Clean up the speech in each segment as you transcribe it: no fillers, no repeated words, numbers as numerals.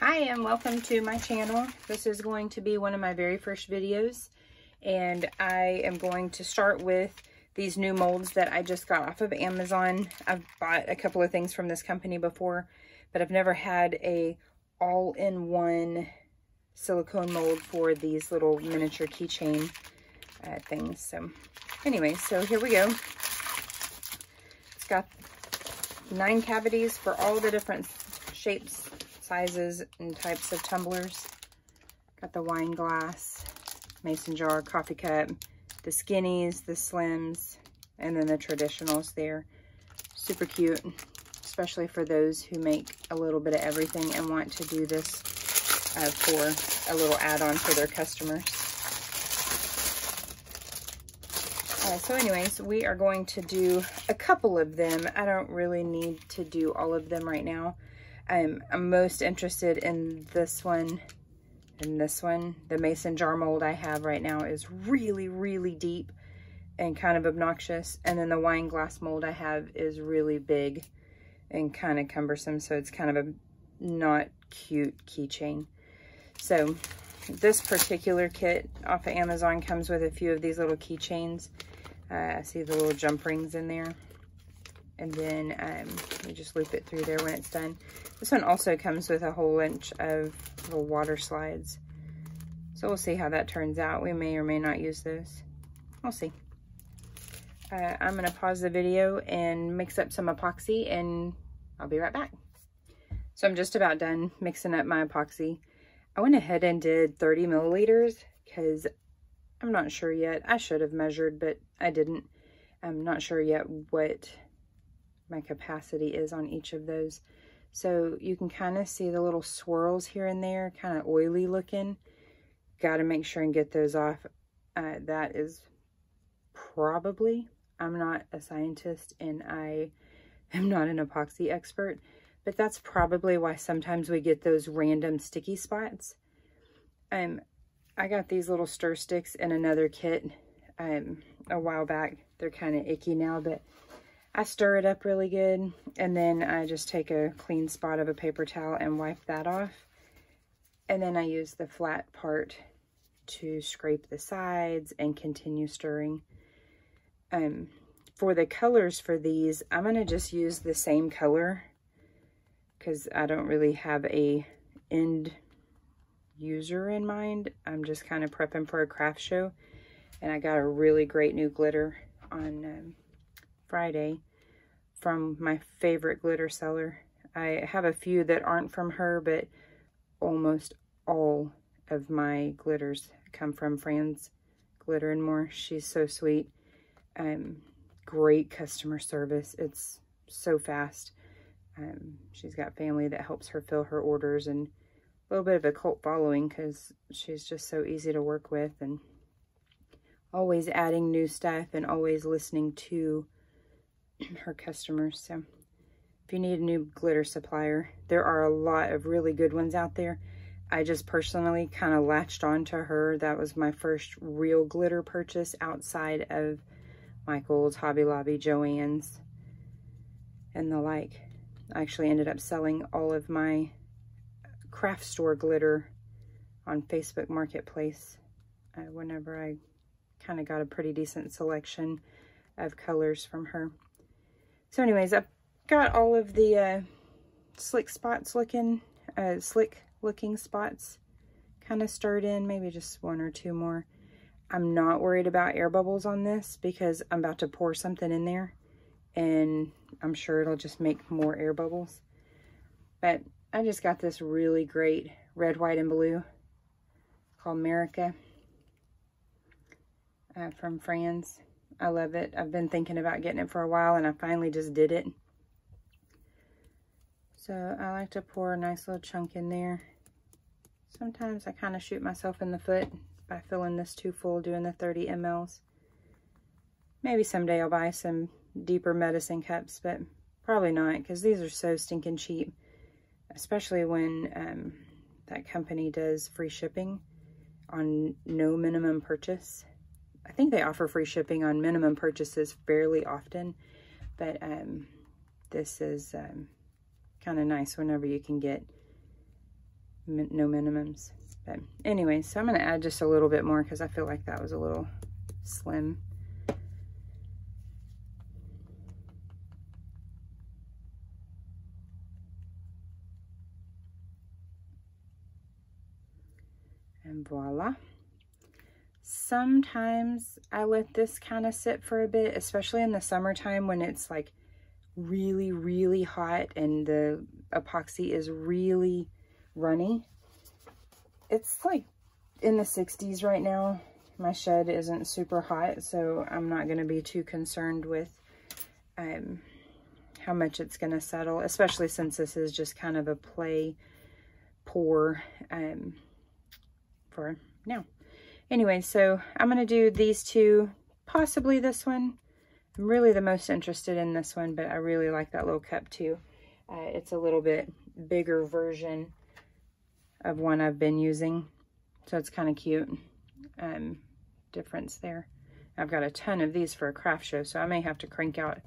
Hi and welcome to my channel. This is going to be one of my very first videos, and I am going to start with these new molds that I just got off of Amazon. I've bought a couple of things from this company before, but I've never had a all-in-one silicone mold for these little miniature keychain things. So anyway, so here we go. It's got 9 cavities for all the different shapes, sizes, and types of tumblers. Got the wine glass, mason jar, coffee cup, the skinnies, the slims, and then the traditionals there. Super cute, especially for those who make a little bit of everything and want to do this for a little add-on for their customers. So anyways, we are going to do a couple of them. I don't really need to do all of them right now. I'm most interested in this one and this one. The mason jar mold I have right now is really, really deep and kind of obnoxious. And then the wine glass mold I have is really big and kind of cumbersome, so it's kind of a not cute keychain. So this particular kit off of Amazon comes with a few of these little keychains. I see the little jump rings in there. And then you just loop it through there when it's done. This one also comes with a whole bunch of little water slides. So we'll see how that turns out. We may or may not use those. We'll see. I'm going to pause the video and mix up some epoxy, and I'll be right back. So I'm just about done mixing up my epoxy. I went ahead and did 30 milliliters because I'm not sure yet. I should have measured, but I didn't. I'm not sure yet what my capacity is on each of those. So you can kind of see the little swirls here and there, kind of oily looking. Got to make sure and get those off. That is probably, I'm not a scientist and I am not an epoxy expert, but that's probably why sometimes we get those random sticky spots. I got these little stir sticks in another kit a while back. They're kind of icky now, but I stir it up really good, and then I just take a clean spot of a paper towel and wipe that off. And then I use the flat part to scrape the sides and continue stirring. For the colors for these, I'm gonna just use the same color because I don't really have a end user in mind. I'm just kind of prepping for a craft show, and I got a really great new glitter on Friday from my favorite glitter seller. I have a few that aren't from her, but almost all of my glitters come from Fran's Glitter and More. She's so sweet. Great customer service. It's so fast. She's got family that helps her fill her orders, and a little bit of a cult following because she's just so easy to work with and always adding new stuff and always listening to her customers. So if you need a new glitter supplier, there are a lot of really good ones out there. I just personally kind of latched on to her. That was my first real glitter purchase outside of Michael's, Hobby Lobby, Joann's, and the like. I actually ended up selling all of my craft store glitter on Facebook Marketplace whenever I kind of got a pretty decent selection of colors from her. So anyways, I've got all of the slick looking spots kind of stirred in, maybe just one or two more. I'm not worried about air bubbles on this because I'm about to pour something in there, and I'm sure it'll just make more air bubbles. But I just got this really great red, white, and blue called America from Fran's. I love it. I've been thinking about getting it for a while, and I finally just did it. So I like to pour a nice little chunk in there. Sometimes I kind of shoot myself in the foot by filling this too full, doing the 30 mLs. Maybe someday I'll buy some deeper medicine cups, but probably not because these are so stinking cheap, especially when that company does free shipping on no minimum purchase. I think they offer free shipping on minimum purchases fairly often, but this is kind of nice whenever you can get no minimums. But anyway, so I'm going to add just a little bit more because I feel like that was a little slim. And voila. Sometimes I let this kind of sit for a bit, especially in the summertime when it's like really, really hot and the epoxy is really runny. It's like in the 60s right now. My shed isn't super hot, so I'm not going to be too concerned with how much it's going to settle, especially since this is just kind of a play pour for now. Anyway, so I'm going to do these two, possibly this one. I'm really the most interested in this one, but I really like that little cup too. It's a little bit bigger version of one I've been using, so it's kind of cute. Difference there. I've got a ton of these for a craft show, so I may have to crank out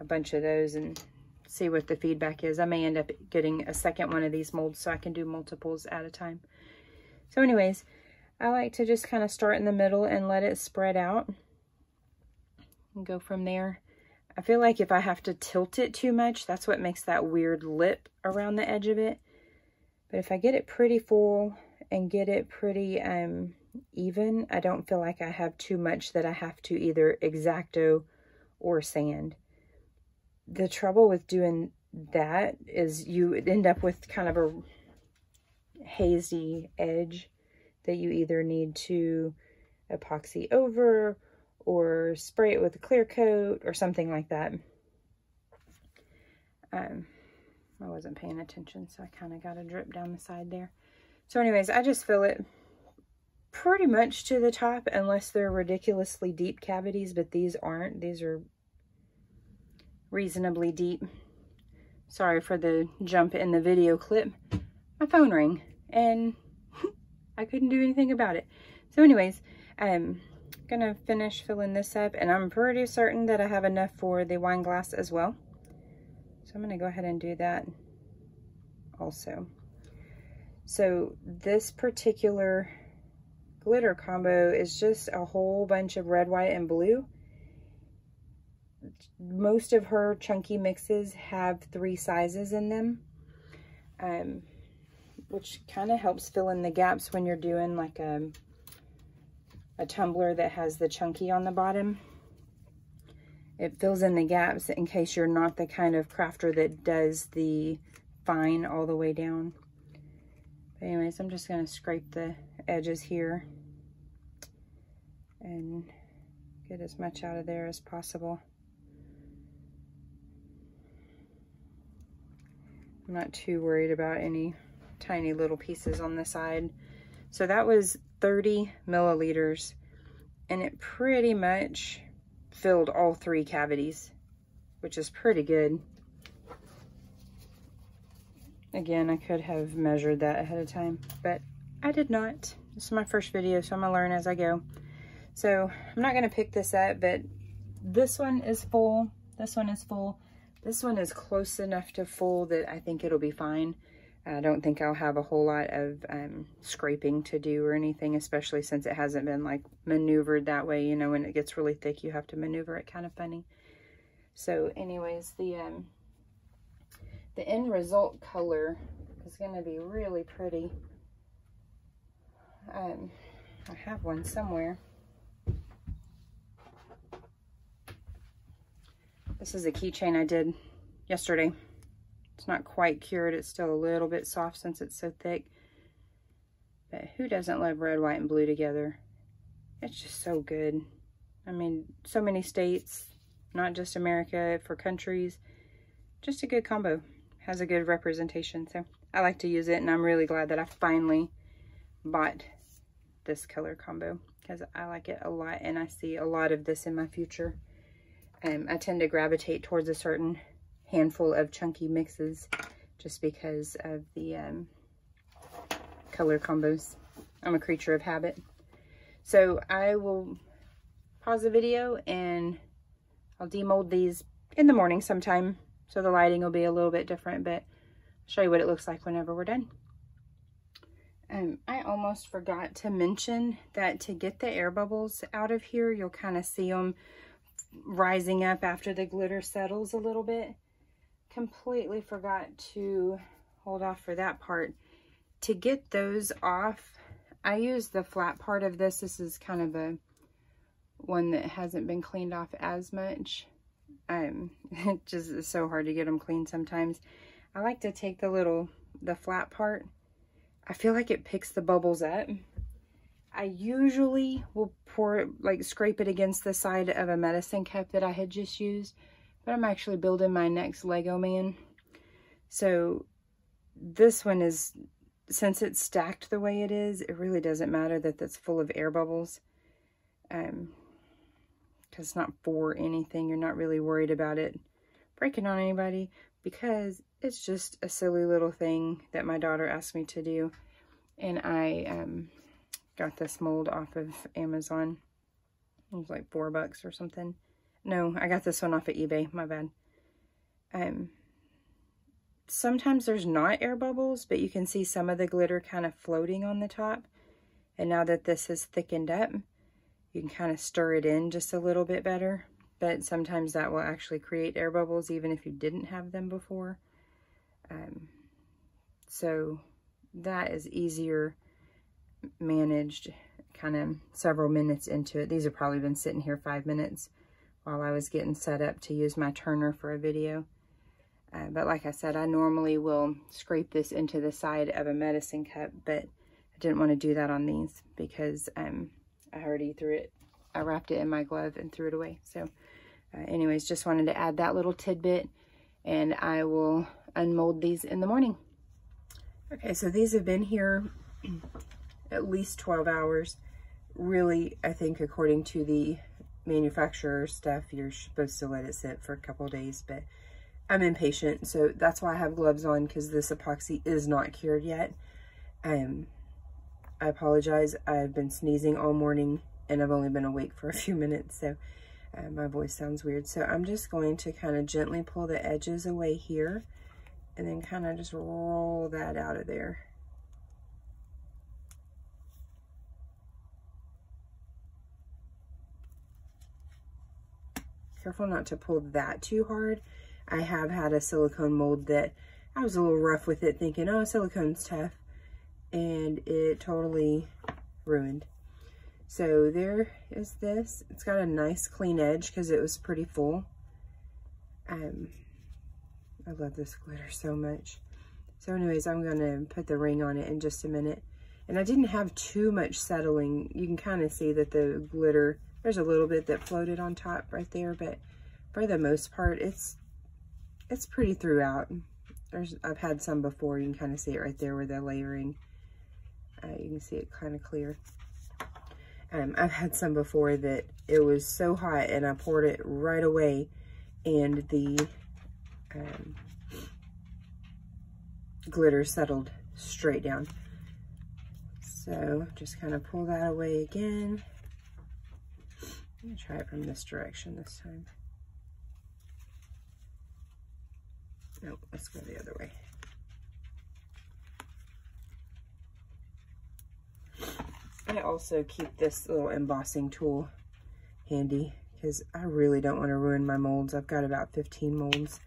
a bunch of those and see what the feedback is. I may end up getting a second one of these molds so I can do multiples at a time. So anyways, I like to just kind of start in the middle and let it spread out and go from there. I feel like if I have to tilt it too much, that's what makes that weird lip around the edge of it. But if I get it pretty full and get it pretty even, I don't feel like I have too much that I have to either X-Acto or sand. The trouble with doing that is you end up with kind of a hazy edge that you either need to epoxy over or spray it with a clear coat or something like that. I wasn't paying attention, so I kind of got a drip down the side there. So anyways, I just fill it pretty much to the top unless they're ridiculously deep cavities, but these aren't. These are reasonably deep. Sorry for the jump in the video clip. My phone rang and I couldn't do anything about it. So anyways, I'm gonna finish filling this up, and I'm pretty certain that I have enough for the wine glass as well. So I'm going to go ahead and do that also. So this particular glitter combo is just a whole bunch of red, white, and blue. Most of her chunky mixes have 3 sizes in them, which kind of helps fill in the gaps when you're doing like a tumbler that has the chunky on the bottom. It fills in the gaps in case you're not the kind of crafter that does the fine all the way down. But anyways, I'm just going to scrape the edges here and get as much out of there as possible. I'm not too worried about any tiny little pieces on the side. So that was 30 milliliters, and it pretty much filled all 3 cavities, which is pretty good. Again, I could have measured that ahead of time, but I did not. This is my first video, so I'm gonna learn as I go. So I'm not gonna pick this up, but this one is full, this one is full, this one is close enough to full that I think it'll be fine. I don't think I'll have a whole lot of scraping to do or anything, especially since it hasn't been like maneuvered that way. You know, when it gets really thick, you have to maneuver it kind of funny. So anyways, the end result color is going to be really pretty. I have one somewhere. This is a keychain I did yesterday. It's not quite cured. It's still a little bit soft since it's so thick. But who doesn't love red, white, and blue together? It's just so good. I mean, so many states, not just America, for countries. Just a good combo. Has a good representation. So I like to use it, and I'm really glad that I finally bought this color combo because I like it a lot, and I see a lot of this in my future. I tend to gravitate towards a certain handful of chunky mixes just because of the color combos. I'm a creature of habit. So I will pause the video and I'll demold these in the morning sometime, so the lighting will be a little bit different, but I'll show you what it looks like whenever we're done. I almost forgot to mention that to get the air bubbles out of here, you'll kind of see them rising up after the glitter settles a little bit. Completely forgot to hold off for that part. To get those off, I use the flat part of this. This is kind of a one that hasn't been cleaned off as much. It just is so hard to get them clean sometimes. I like to take the flat part. I feel like it picks the bubbles up. I usually will pour it, like scrape it against the side of a medicine cup that I had just used, but I'm actually building my next Lego man. So this one is, since it's stacked the way it is, it really doesn't matter that that's full of air bubbles. Because it's not for anything. You're not really worried about it breaking on anybody because it's just a silly little thing that my daughter asked me to do. And I got this mold off of Amazon. It was like $4 or something. No, I got this one off of eBay. My bad. Sometimes there's not air bubbles, but you can see some of the glitter kind of floating on the top. And now that this has thickened up, you can kind of stir it in just a little bit better. But sometimes that will actually create air bubbles even if you didn't have them before. So that is easier managed kind of several minutes into it. These have probably been sitting here 5 minutes while I was getting set up to use my turner for a video. But like I said, I normally will scrape this into the side of a medicine cup, but I didn't want to do that on these because I already threw it. I wrapped it in my glove and threw it away. So anyways, just wanted to add that little tidbit, and I will unmold these in the morning. Okay, so these have been here at least 12 hours. Really, I think according to the manufacturer stuff, you're supposed to let it sit for a couple of days, but I'm impatient, so that's why I have gloves on, because this epoxy is not cured yet. I apologize, I've been sneezing all morning and I've only been awake for a few minutes, so my voice sounds weird. So I'm just going to kind of gently pull the edges away here and then kind of just roll that out of there. Careful not to pull that too hard. I have had a silicone mold that I was a little rough with it, thinking, oh, silicone's tough, and it totally ruined. So there is this. It's got a nice clean edge because it was pretty full. I love this glitter so much. So anyways, I'm gonna put the ring on it in just a minute. And I didn't have too much settling. You can kind of see that the glitter, there's a little bit that floated on top right there, but for the most part, it's pretty throughout. I've had some before. You can kind of see it right there where they're layering. You can see it kind of clear. I've had some before that it was so hot and I poured it right away, and the glitter settled straight down. So just kind of pull that away again. I'm gonna try it from this direction this time. No, let's go the other way. I also keep this little embossing tool handy because I really don't want to ruin my molds. I've got about 15 molds,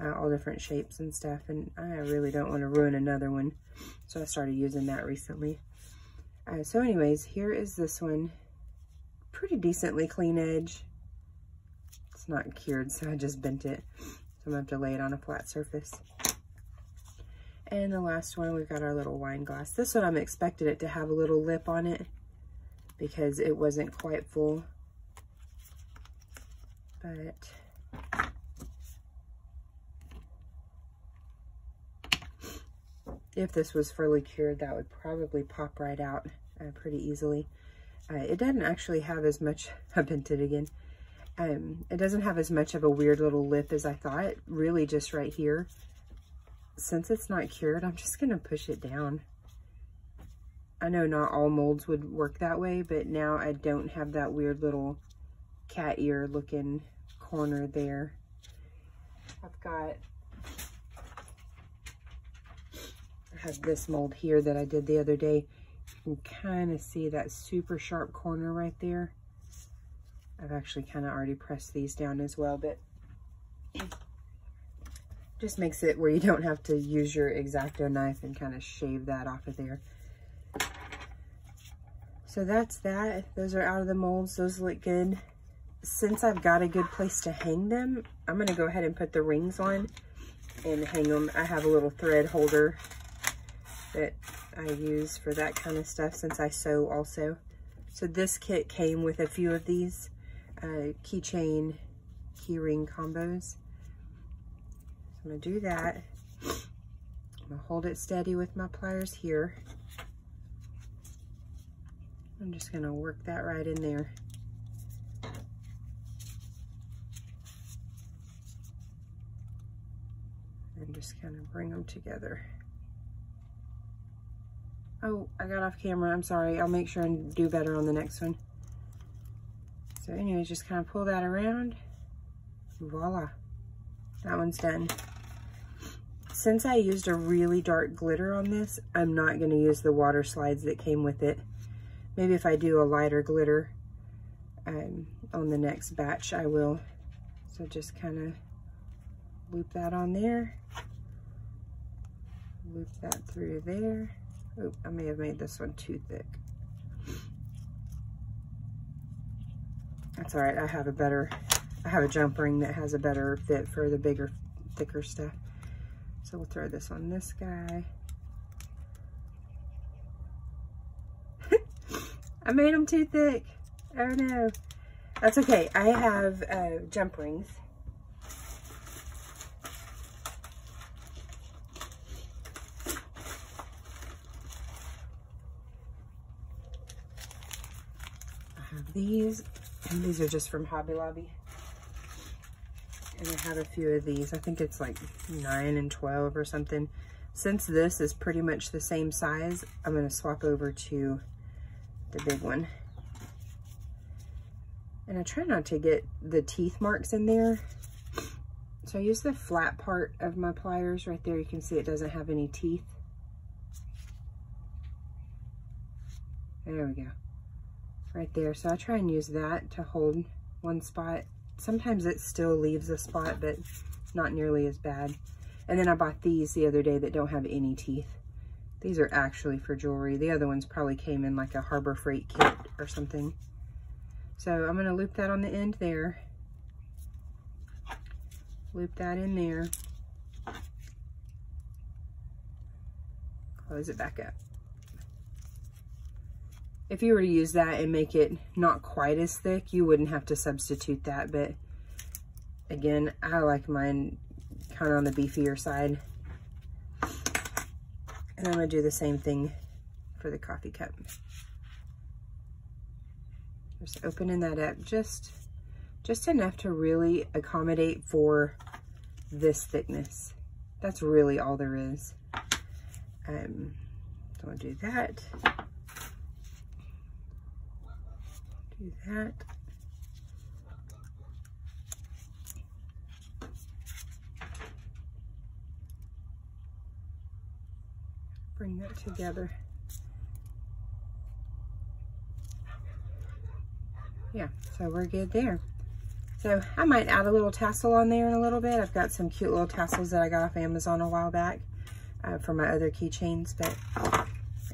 all different shapes and stuff, and I really don't want to ruin another one. So I started using that recently. So anyways, here is this one. Pretty decently clean edge. It's not cured, so I just bent it. So I'm going to have to lay it on a flat surface. And the last one, we've got our little wine glass. This one, I'm expecting it to have a little lip on it because it wasn't quite full. But if this was fully cured, that would probably pop right out pretty easily. It doesn't actually have as much, I bent it again. It doesn't have as much of a weird little lip as I thought, really just right here. Since it's not cured, I'm just going to push it down. I know not all molds would work that way, but now I don't have that weird little cat ear looking corner there. I've got has this mold here that I did the other day. You can kind of see that super sharp corner right there. I've actually kind of already pressed these down as well, but just makes it where you don't have to use your X-Acto knife and kind of shave that off of there. So that's that. Those are out of the molds. Those look good. Since I've got a good place to hang them, I'm going to go ahead and put the rings on and hang them. I have a little thread holder that I use for that kind of stuff since I sew also. So this kit came with a few of these keychain, key ring combos. So I'm going to do that. I'm going to hold it steady with my pliers here. I'm just going to work that right in there. And just kind of bring them together. Oh, I got off camera. I'm sorry. I'll make sure and do better on the next one. So anyway, just kind of pull that around. Voila. That one's done. Since I used a really dark glitter on this, I'm not going to use the water slides that came with it. Maybe if I do a lighter glitter on the next batch, I will. So just kind of loop that on there. Loop that through there. Oh, I may have made this one too thick. That's all right, I have a jump ring that has a better fit for the bigger, thicker stuff. So we'll throw this on this guy. I made them too thick. Oh no. That's okay, I have jump rings. These, and these are just from Hobby Lobby. And I have a few of these. I think it's like 9 and 12 or something. Since this is pretty much the same size, I'm going to swap over to the big one. And I try not to get the teeth marks in there. So I use the flat part of my pliers right there. You can see it doesn't have any teeth. There we go. Right there. So I try and use that to hold one spot. Sometimes it still leaves a spot, but not nearly as bad. And then I bought these the other day that don't have any teeth. These are actually for jewelry. The other ones probably came in like a Harbor Freight kit or something. So I'm going to loop that on the end there. Loop that in there. Close it back up. If you were to use that and make it not quite as thick, you wouldn't have to substitute that, but again, I like mine kind of on the beefier side. And I'm going to do the same thing for the coffee cup. Just opening that up just enough to really accommodate for this thickness. That's really all there is. So I'll do that. Do that. Bring that together. Yeah, so we're good there. So I might add a little tassel on there in a little bit. I've got some cute little tassels that I got off Amazon a while back for my other keychains, but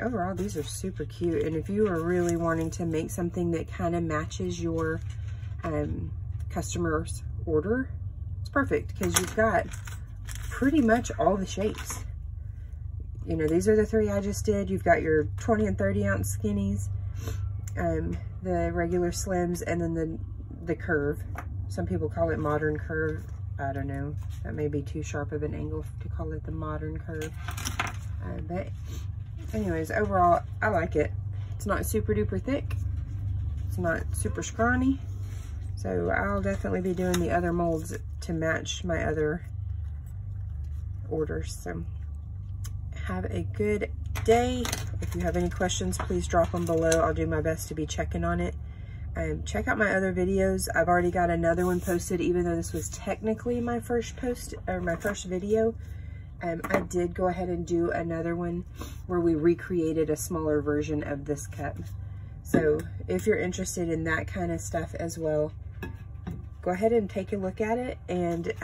overall, these are super cute. And if you are really wanting to make something that kind of matches your customer's order, it's perfect because you've got pretty much all the shapes. You know, these are the three I just did. You've got your 20 and 30 ounce skinnies, the regular slims, and then the curve. Some people call it modern curve. I don't know. That may be too sharp of an angle to call it the modern curve. But anyways, overall, I like it. It's not super duper thick. It's not super scrawny. So I'll definitely be doing the other molds to match my other orders. So have a good day. If you have any questions, please drop them below. I'll do my best to be checking on it. Check out my other videos. I've already got another one posted, even though this was technically my first post or my first video. I did go ahead and do another one where we recreated a smaller version of this cup. So if you're interested in that kind of stuff as well, go ahead and take a look at it and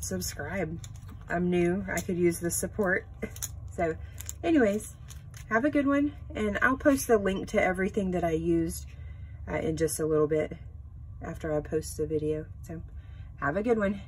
subscribe. I'm new, I could use the support. So anyways, have a good one, and I'll post the link to everything that I used in just a little bit after I post the video. So have a good one.